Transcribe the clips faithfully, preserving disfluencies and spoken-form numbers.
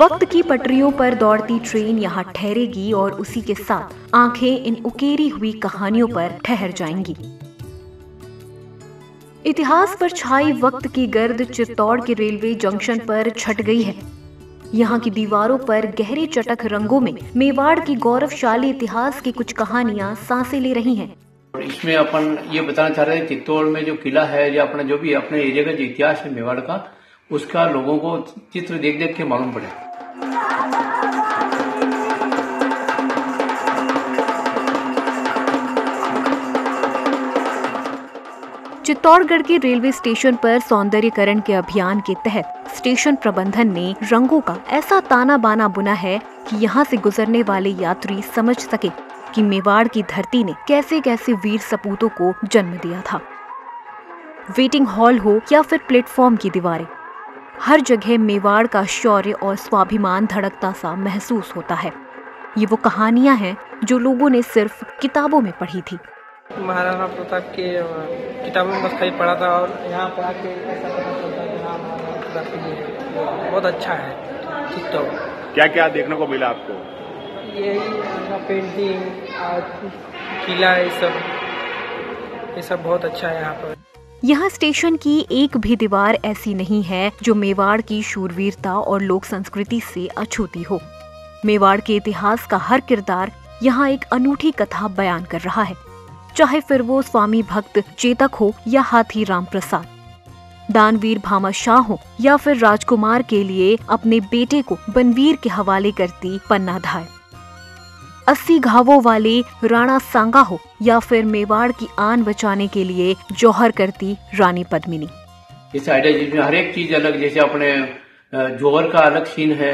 वक्त की पटरियों पर दौड़ती ट्रेन यहाँ ठहरेगी और उसी के साथ आंखें इन उकेरी हुई कहानियों पर ठहर जाएंगी। इतिहास पर छाई वक्त की गर्द चित्तौड़ के रेलवे जंक्शन पर छट गई है। यहाँ की दीवारों पर गहरे चटक रंगों में मेवाड़ की गौरवशाली इतिहास की कुछ कहानियां सांसें ले रही हैं। इसमें अपन ये बताना चाह रहे हैं चित्तौड़ में जो किला है या अपना जो भी अपने एरिया का जो इतिहास है मेवाड़ का, उसका लोगों को चित्र देख देख के मालूम पड़े। चित्तौड़गढ़ के रेलवे स्टेशन पर सौंदर्यकरण के अभियान के तहत स्टेशन प्रबंधन ने रंगों का ऐसा ताना बाना बुना है कि यहाँ से गुजरने वाले यात्री समझ सके कि मेवाड़ की धरती ने कैसे कैसे वीर सपूतों को जन्म दिया था। वेटिंग हॉल हो या फिर प्लेटफॉर्म की दीवारें, हर जगह मेवाड़ का शौर्य और स्वाभिमान धड़कता सा महसूस होता है। ये वो कहानियां हैं जो लोगों ने सिर्फ किताबों में पढ़ी थी। महाराणा प्रताप के किताबों में बस पढ़ा था और यहाँ पढ़ा के ऐसा पता चलता है कि हां महाराणा प्रताप जी बहुत अच्छा है। तो क्या क्या देखने को मिला आपको? यही पेंटिंग, किला, ये सब ये सब बहुत अच्छा है यहाँ पर। यहाँ स्टेशन की एक भी दीवार ऐसी नहीं है जो मेवाड़ की शूरवीरता और लोक संस्कृति से अछूती हो। मेवाड़ के इतिहास का हर किरदार यहाँ एक अनूठी कथा बयान कर रहा है, चाहे फिर वो स्वामी भक्त चेतक हो या हाथी राम प्रसाद, दानवीर भामा शाह हो या फिर राजकुमार के लिए अपने बेटे को बनवीर के हवाले करती पन्ना धाय, अस्सी घावों वाले राणा सांगा हो या फिर मेवाड़ की आन बचाने के लिए जौहर करती रानी पद्मिनी। इस आइडिया जिसमें हर एक चीज अलग, जैसे अपने जौहर का अलग सीन है,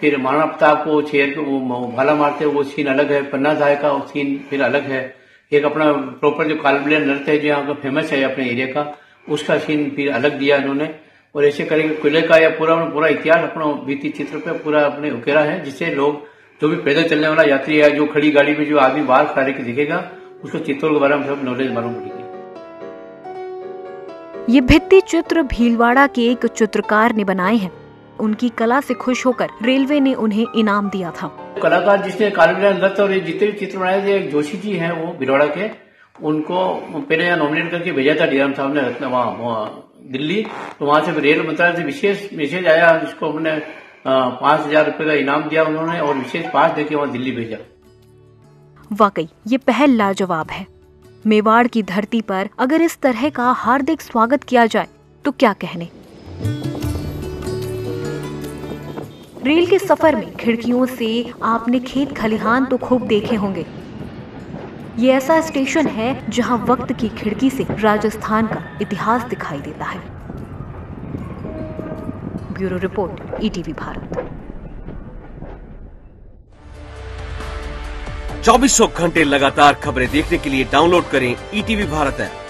फिर महाराणा प्रताप को शेर को वो भाला मारते वो सीन अलग है, पन्ना धाय का सीन फिर अलग है, एक अपना प्रॉपर जो कालबेलिया नृत्य है जो यहाँ का फेमस है अपने एरिया का, उसका सीन फिर अलग दिया इन्होंने। और ऐसे करेंगे किले का या पूरा पूरा इतिहास अपना बीती चित्र पे पूरा अपने उकेरा है, जिससे लोग जो भी पैदल चलने वाला यात्री है, जो खड़ी गाड़ी में जो आदमी बाहर खड़ा के दिखेगा, उसको चित्तौड़ के बारे में सब नॉलेज मालूम पड़ेगी। ये भित्ति चित्र भीलवाड़ा के एक चित्रकार ने बनाए हैं। उनकी कला से खुश होकर रेलवे ने उन्हें इनाम दिया था। कलाकार जिसने कालबेलिया नृत्य और ये जितने भी चित्र बनाए थे, एक जोशी जी हैं वो भीलवाड़ा के, उनको पहले यहाँ नॉमिनेट करके भेजा था डी राम साहब ने रत्न वहाँ दिल्ली, तो वहाँ से रेल मंत्रालय से विशेष मैसेज आया, जिसको हमने पाँच हजार रूपए का इनाम दिया उन्होंने और विशेष पास देके वहाँ दिल्ली भेजा। वाकई ये पहल लाजवाब है। मेवाड़ की धरती पर अगर इस तरह का हार्दिक स्वागत किया जाए तो क्या कहने। रेल के सफर में खिड़कियों से आपने खेत खलिहान तो खूब देखे होंगे। ये ऐसा स्टेशन है जहाँ वक्त की खिड़की से राजस्थान का इतिहास दिखाई देता है। Bureau report, ETV Bharat. चौबीसों घंटे लगातार खबरें देखने के लिए डाउनलोड करें ईटीवी भारत ऐप।